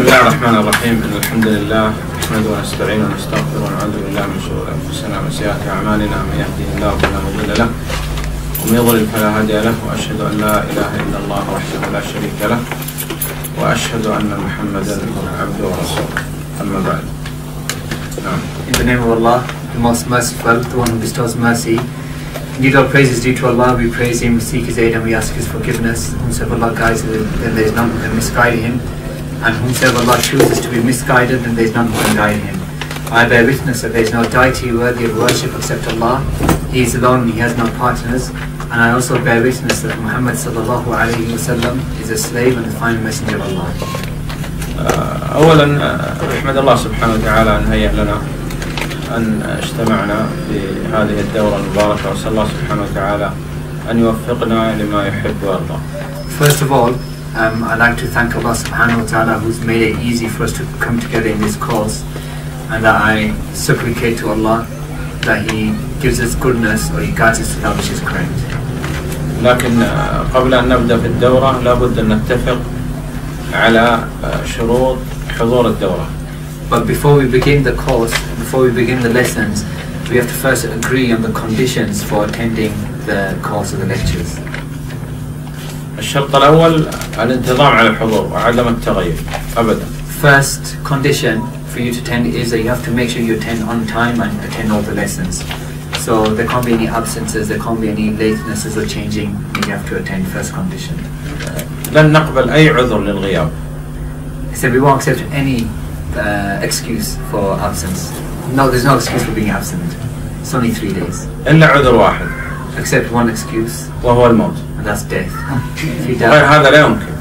بسم الله الرحمن الرحيم إن الحمد لله نحمده ونستعينه ونستغفره ونعوذ بالله من شرور أنفسنا ومن سيئات أعمالنا من يهده الله فلا مضل له ومن يضلل فلا هادي له وأشهد أن لا إله إلا الله وحده لا شريك له وأشهد أن محمدا عبده ورسوله أما بعد. In the name of Allah, the Most Merciful, the One who bestows mercy. Indeed, all praise is due to Allah. We praise Him, we seek His aid, and we ask His forgiveness. Whomsoever Allah guides, then there is none who can misguide him. And whomsoever Allah chooses to be misguided, then there is none who can guide him. I bear witness that there is no deity worthy of worship except Allah. He is alone, He has no partners. And I also bear witness that Muhammad is a slave and the final messenger of Allah. أولا أحمد الله سبحانه وتعالى أن هيأ لنا أن اجتمعنا في هذه الدورة المباركة وأسأل الله سبحانه وتعالى أن يوفقنا لما يحب ويرضى. First of all, I'd like to thank Allah subhanahu wa ta'ala who's made it easy for us to come together in this cause, and that I supplicate to Allah that He gives us goodness or He guides us to that which is correct. لكن قبل أن نبدأ في الدورة لابد أن نتفق على شروط حضور الدورة. But before we begin the course, before we begin the lessons, we have to first agree on the conditions for attending the course of the lectures. الشرط الأول الانتظام على الحضور وعدم التغيير أبدا. First condition for you to attend is that you have to make sure you attend on time and attend all the lessons. So there can't be any absences, there can't be any latenesses or changing. You have to attend. First condition. لن نقبل أي عذر للغياب. So we won't accept any excuse for absence. No, there's no excuse for being absent. It's only 3 days. إلا عذر واحد. Except one excuse. وهو الموت. And that's death. If you die. هذا لا يمكن.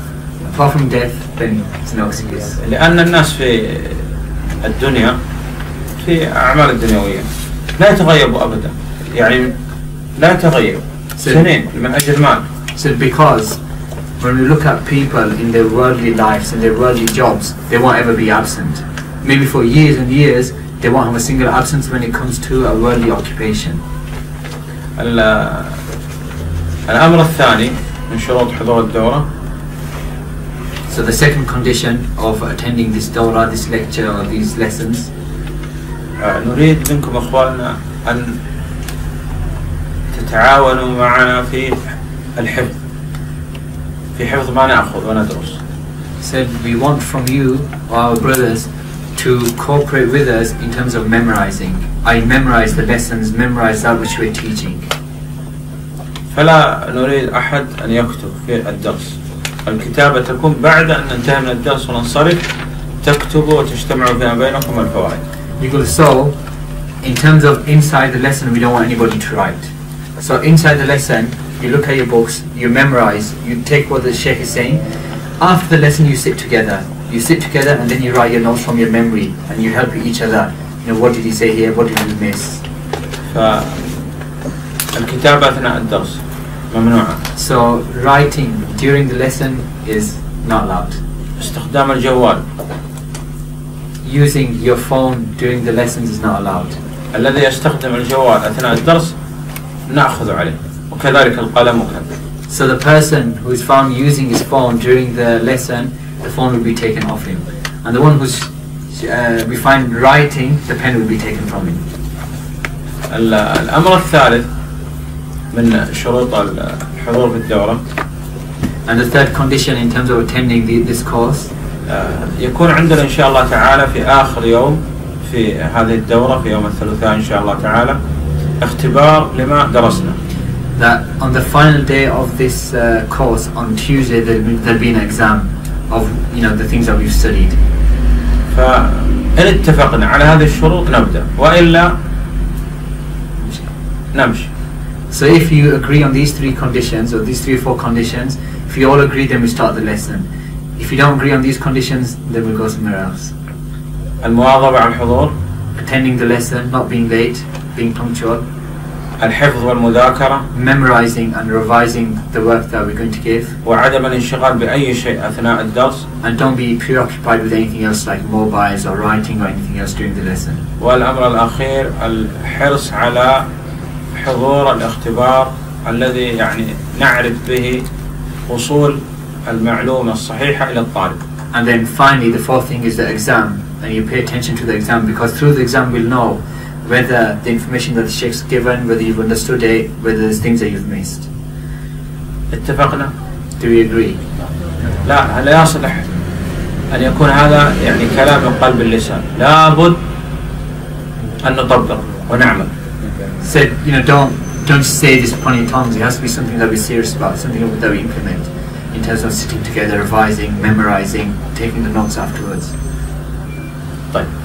Apart from death, then it's no excuse. لأن الناس في الدنيا في أعمال الدنيوية لا يتغيبوا أبدا. يعني لا يتغيبوا. سنين من أجل مال. So because when we look at people in their worldly lives and their worldly jobs, they won't ever be absent. Maybe for years and years, they won't have a single absence when it comes to a worldly occupation. الأمر الثاني من شروط حضور الدورة. So the second condition of attending this دورة, this lecture, or these lessons. نريد منكم أخواننا أن تتعاونوا معنا في الحفظ. في حفظ ما نأخذ وندرس. Said we want from you, our brothers, to cooperate with us in terms of memorizing. I memorize the lessons, memorize that which we're teaching. فلا نريد أحد أن يكتب في الدرس. الكتابة تكون بعد أن ننتهي من الدرس وننصرف تكتبوا وتجتمعوا فيما بينكم الفوائد. So, in terms of inside the lesson, we don't want anybody to write. So inside the lesson, you look at your books, you memorize, you take what the Sheikh is saying. After the lesson, you sit together and then you write your notes from your memory and you help each other. You know, what did he say here, what did we miss? So writing during the lesson is not allowed. Using your phone during the lessons is not allowed. So the person who is found using his phone during the lesson, the phone will be taken off him. And the one who's we find writing, the pen will be taken from him. And the third condition in terms of attending this course. يكون عندنا إن شاء الله تعالى في آخر يوم في هذه الدورة في يوم الثلاثاء إن شاء الله تعالى اختبار لما درسنا. That on the final day of this course, on Tuesday, there'll be an exam of, you know, the things that we've studied. فإن اتفقنا على هذه الشروط نبدأ وإلا نمشي. So if you agree on these three conditions, or these 3 or 4 conditions, if you all agree, then we start the lesson. If you don't agree on these conditions, then we'll go somewhere else. المواظبة على الحضور. Attending the lesson, not being late, being punctual. الحفظ والمذاكرة. Memorizing and revising the work that we're going to give. وعدم الانشغال بأي شيء أثناء الدرس. And don't be preoccupied with anything else like mobiles or writing or anything else during the lesson. والأمر الأخير الحرص على حضور الاختبار الذي يعني نعرف به وصول المعلومة الصحيحة إلى الطالب. And then finally, the fourth thing is the exam, and you pay attention to the exam, because through the exam we'll know whether the information that the Sheikh's given, whether you've understood it, whether there's things that you've missed. اتفقنا. Do we agree? لا لا يصلح أن يكون هذا يعني كلام من قلب اللسان. لابد أن نطبق ونعمل. Said, you know, don't say this plenty of times. It has to be something that we're serious about, something that we implement in terms of sitting together, revising, memorizing, taking the notes afterwards. طيب.